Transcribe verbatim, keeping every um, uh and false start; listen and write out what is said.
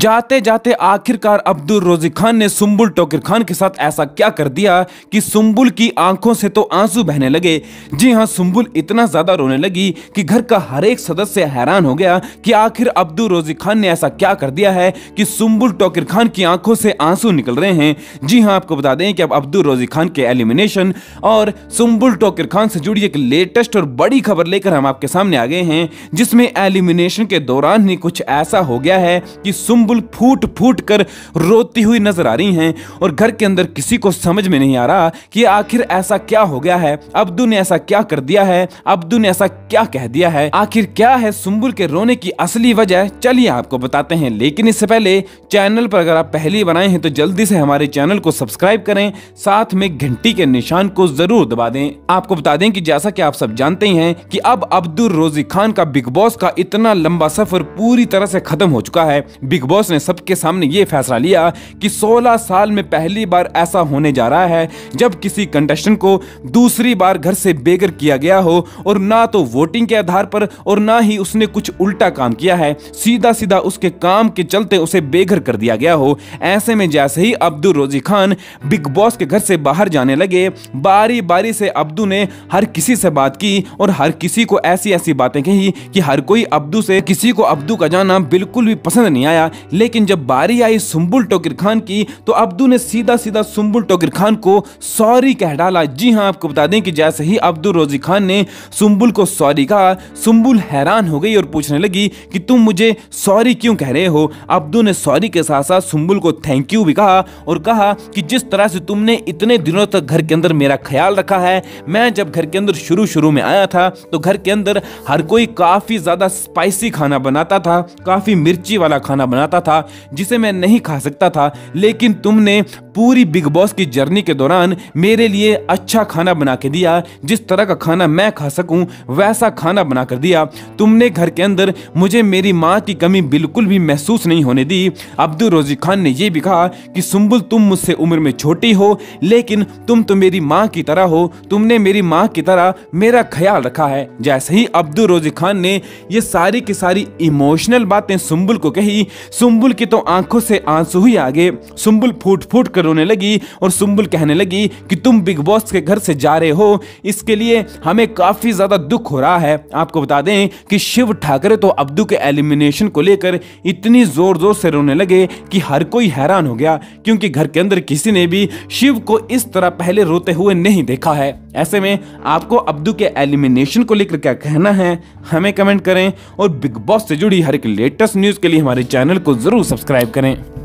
जाते जाते आखिरकार अब्दुल रोजिक खान ने सुंबुल टोकीर खान के साथ ऐसा क्या कर दिया कि सुंबुल की आंखों से तो आंसू बहने लगे। जी हां, सुंबुल इतना ज्यादा रोने लगी कि घर का हर एक सदस्य हैरान हो गया कि आखिर अब्दुल रोजिक खान ने ऐसा क्या कर दिया है कि सुंबुल टोकीर खान की आंखों से आंसू निकल रहे हैं। जी हां, आपको बता दें कि अब अब्दुल रोजिक खान के एलिमिनेशन और सुंबुल टोकीर खान से जुड़ी एक लेटेस्ट और बड़ी खबर लेकर हम आपके सामने आ गए हैं, जिसमें एलिमिनेशन के दौरान ही कुछ ऐसा हो गया है कि सुंबुल फूट फूट कर रोती हुई नजर आ रही हैं और घर के अंदर किसी को समझ में नहीं आ रहा कि आखिर ऐसा क्या हो गया है, अब्दू ने ऐसा क्या कर दिया है, अब्दू ने ऐसा क्या कह दिया है। आखिर क्या है सुंबुल के रोने की असली वजह, चलिए आपको बताते हैं। लेकिन इससे पहले चैनल पर अगर आप पहली बनाए हैं तो जल्दी से हमारे चैनल को सब्सक्राइब करें, साथ में घंटी के निशान को जरूर दबा दें। आपको बता दें कि जैसा कि आप सब जानते ही हैं कि अब अब्दुल रोजिक खान का बिग बॉस का इतना लंबा सफर पूरी तरह से खत्म हो चुका है। बिग बॉस ने सबके सामने ये फैसला लिया कि सोलह साल में पहली बार ऐसा होने जा रहा है जब किसी कंटेस्टेंट को दूसरी बार घर से बेघर किया गया हो और ना तो वोटिंग के आधार पर और ना ही उसने कुछ उल्टा काम किया है, सीधा सीधा उसके काम के चलते उसे बेघर कर दिया गया हो। ऐसे में जैसे ही Abdul Rozik Khan big boss के घर से बाहर जाने लगे, बारी बारी से अब्दू ने हर किसी से बात की और हर किसी को ऐसी ऐसी बातें कही कि हर कोई अब्दू से किसी को अब्दू का जाना बिल्कुल भी पसंद नहीं आया। लेकिन जब बारी आई सुंबुल टोकीर खान की तो अब्दू ने सीधा सीधा सुंबुल टोकीर खान को सॉरी कह डाला। जी हां, आपको बता दें कि जैसे ही अब्दुल रोजिक खान ने सुंबुल को सॉरी कहा, सुंबुल हैरान हो गई और पूछने लगी कि तुम मुझे सॉरी क्यों कह रहे हो। अब्दू ने सॉरी के साथ साथ सुंबुल को थैंक यू भी कहा और कहा कि जिस तरह से तुमने इतने दिनों तक घर के अंदर मेरा ख्याल रखा है, मैं जब घर के अंदर शुरू शुरू में आया था तो घर के अंदर हर कोई काफी ज्यादा स्पाइसी खाना बनाता था, काफी मिर्ची वाला खाना बनाता था जिसे मैं नहीं खा सकता था, लेकिन तुमने पूरी बिग बॉस की जर्नी के दौरान मेरे लिए अच्छा खाना बना के दिया, जिस तरह का खाना मैं खा सकूं वैसा खाना बना कर दिया। तुमने घर के अंदर मुझे मेरी माँ की कमी बिल्कुल भी महसूस नहीं होने दी। अब्दुल रोजिक खान ने यह भी कहा कि सुंबुल, तुम मुझसे उम्र में छोटी हो लेकिन तुम तो मेरी माँ की तरह हो, तुमने मेरी माँ की तरह मेरा ख्याल रखा है। जैसे ही अब्दुल रोजिक खान ने ये सारी की सारी इमोशनल बातें सुंबुल को कही, सुंबुल की तो आंखों से आंसू ही आ गए। सुंबुल फूट फूट कर रोने लगी और सुंबुल कहने लगी कि तुम बिग बॉस के घर से जा रहे हो, इसके लिए हमें काफी ज्यादा दुख हो रहा है। आपको बता दें कि शिव ठाकरे तो अब्दू के एलिमिनेशन को लेकर इतनी जोर जोर से रोने लगे कि हर कोई हैरान हो गया, क्योंकि घर के अंदर किसी ने भी शिव को इस तरह पहले रोते हुए नहीं देखा है। ऐसे में आपको अब्दू के एलिमिनेशन को लेकर क्या कहना है, हमें कमेंट करें और बिग बॉस से जुड़ी हर एक लेटेस्ट न्यूज के लिए हमारे चैनल को जरूर सब्सक्राइब करें।